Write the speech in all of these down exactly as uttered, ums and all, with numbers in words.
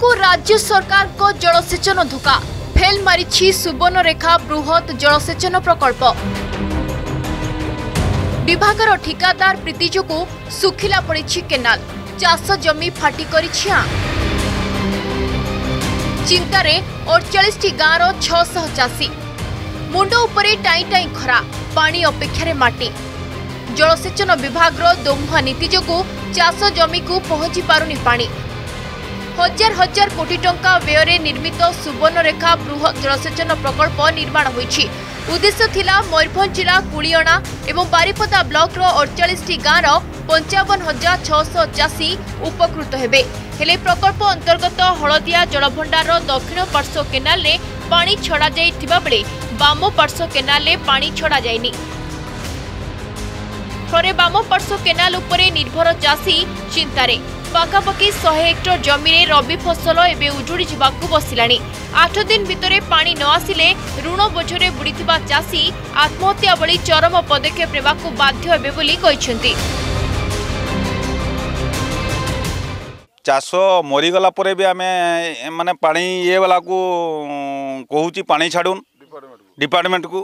को राज्य सरकार को जलसेचन धोखा फेल मारी सुवर्णरेखा बृहत जलसेचन प्रकल्प विभागर ठिकादार प्रीति जो सुखिला पड़ी केनाल चाष जमी फाटी करी चिंतारे अड़चाश गाँव छह सौ चाषी मुंड उपरे टाई टाई खरा पानी अपेक्षार माटी जलसेचन विभाग दोमुहा नीति जो चाष जमी को पहुंची पारुनी पानी हजार हजार कोटी टंका व्यय निर्मित सुवर्णरेखा बृहत जलसेचन प्रकल्प निर्माण होईछि। उद्देश्य थिला मयूरभंज जिला कुलियाणा एवं बारिपदा ब्लॉक अड़चाश गाँव पंचावन हजार छह सौ चाषी उपकृत हेबे। हेले प्रकल्प अंतर्गत हलदिया जलभंडार दक्षिण पार्श्व केनाल रे पानी छड़ा जाइथिबा बेले बाम पार्श्व केनाल रे पानी छड़ा जायनी। फरे बाम पार्श्व केनाल उपरे निर्भर चाषी चिंतारे पाखापाखि शहे हेक्टर जमी में रबी फसल एवं उजुड़ी जावाक बसिलाणी। आठ दिन भितरे पानी न आसिले ऋण बोझरे बुड़ीथिबा चाषी आत्महत्या भली चरम पदक्षेप नेबाकु बाध्य हेबे बोली कहिसेंती। चाष मरीगला परे भी आमे माने पानी ये वाला को कहूची पानी छाडून डिपार्टमेंट को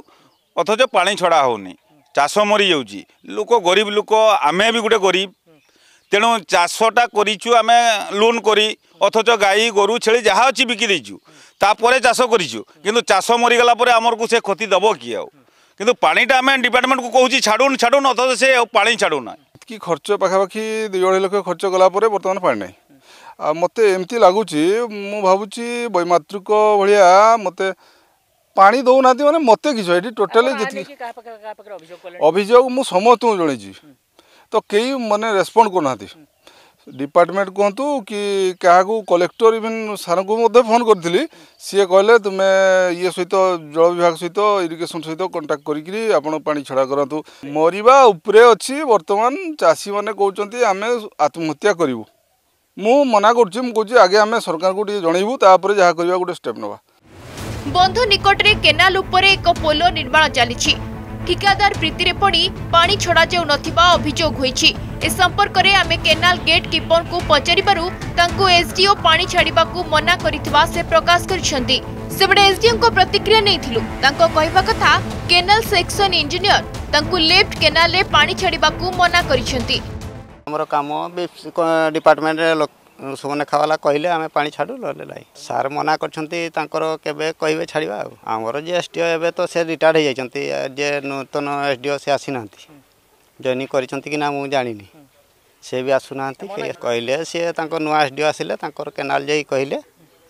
अथच पानी छड़ा होनी चाष मरी जाउची। लोक गरीब लोक आमे भी गोटे गरीब तेणु चाषटा करूँ आम लोन करी अथच गाई गोरु छेली जहाँ अच्छी बिकी देचु तापर चाष करूँ कि चाष मरीगला पर आमर को से क्षति दब किए कि पाटा आम डिपार्टमेंट को कहूँ छाड़ून छाड़ून अथच से पा छाड़ूना कि खर्च पाखापाखि दो लक्ष खर्च गला बर्तमान पा ना आ मत एमती लगुच मु भावी बैमातृक भाया मत पा दौना मैंने मत कि टोटाली अभियोग मुझ समस्त को जन तो कई माने रेस्पॉन्ड करना डिपार्टमेंट कहतु कि क्या कलेक्टर इवेन सार को फोन करी सी कहले तुम्हें ये सहित जल विभाग सहित इरिगेशन सहित कंटाक्ट करी छड़ा करूँ मरवा उपरे अच्छी वर्तमान चाषी मैंने कहते आम आत्महत्या करूँ मु मना कर आगे आम सरकार को जनइबू तापर जहाँ करवा गोटे स्टेप नवा। बंध निकटरे केनाल उपरे एक पोलो निर्माण चली ठिकादार प्रीति में पड़ी पानी छड़ा जाऊ नथिबा अभियोग होईछि। ए संपर्क रे आमे केनाल गेट कीपर को पचारिबारु तांको एसडीओ पानी छाड़ीबा को मना करितबा से प्रकाश करछंती। सेबडे एसडीओ को प्रतिक्रिया नैथिलु तांको कहबा कथा केनाल सेक्शन इंजीनियर तांको लेफ्ट केनाल रे पानी छाड़ीबा को मना करिसंती। हमरो काम डिपार्टमेंट रे सुमने खावाला कहले आमे पानी छाडू लले लाई सार मना करछंती तांकर केबे कहबे छाडीबा। आमरो जे एसडीओ एबे तो से रिटायर्ड हे जायछंती जे नूतन एसडीओ से आसी नांती जॉइनिंग करछंती कि ना मु जानिनी से भी आसु नांती कहले से तांकर नुवा एसडीओ आसीले तांकर केनाल जे कहले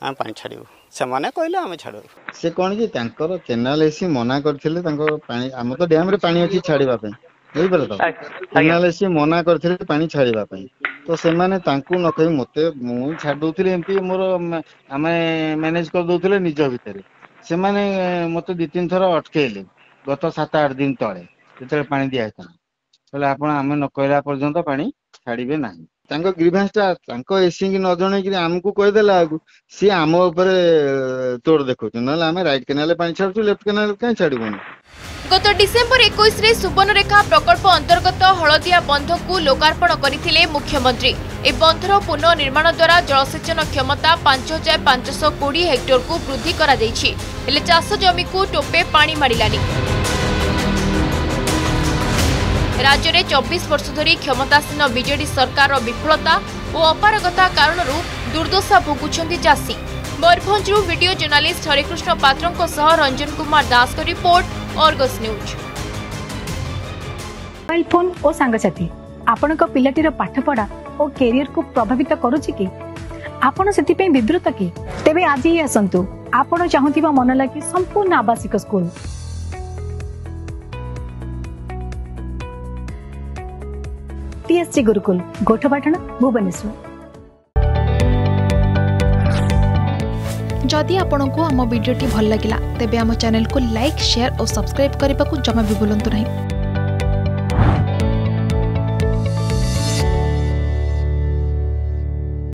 आमे पानी छाडीबो से माने कहले आमे छाडू से कोन कि तांकर केनाल एसी मना करथिले तांकर पानी हम तो डैम रे पानी अछि छाडीबा पे बुझ पर तो केनाल एसी मना करथिले पानी छाडीबा पे तो से माने तांकु न कहि मते मु छाड़ दोथिले एमपी मोर आमे मैनेज कर दोथिले निज भीतर से माने मते दो तीन थर अटकेले गत सात आठ दिन तळे जतले पानी दिया था बोले आपण आमे न कहला पर्यंत पानी छाड़ीबे नाही तांको ग्रीवेंसटा तांको एसी कि न जणे कि हमकु कहि देला से हम ऊपर तोड़ देखो न आमे राइट केनाल पानी छाड़छु लेफ्ट केनाल काई छाड़बोनी। गत डिसेंबर इक्कीस रे सुवर्णरेखा प्रकल्प अंतर्गत हलदिया बंध को लोकार्पण करथिले मुख्यमंत्री। ए बंधर पुनः निर्माण द्वारा जलसेचन क्षमता पांच हजार पांच सौ कोड़े हेक्टर को वृद्धि करा दैछि। हेले चाष जमी को टोपे पानी मारिलानी। राज्य में चौबीस वर्ष धरी क्षमतासीन बीजेडी सरकार विफलता और अपारगता कारण दुर्दशा भोगुछंती चाषी। मयूरभंजरू वीडियो जर्नालीस्ट हरिकृष्ण पात्रों को सह रंजन कुमार दास का report Argus news. Mobile phone और सांगसाथी आपण को पिलाटीर पाठपढ़ा और कैरियर को प्रभावित करूची कि आपण सेति पे विवृत कि तेबे आज ही असंतु आपण चाहूतिबा मनलाकी संपूर्ण आवासिक स्कूल। टीएससी गुरुकुल गोठपाटण भुवनेश्वर। जदि आपंक आम भिडी भल लगा तेब आम चैनल को लाइक शेयर और सब्सक्राइब करने को जमा भी भूलु नहीं।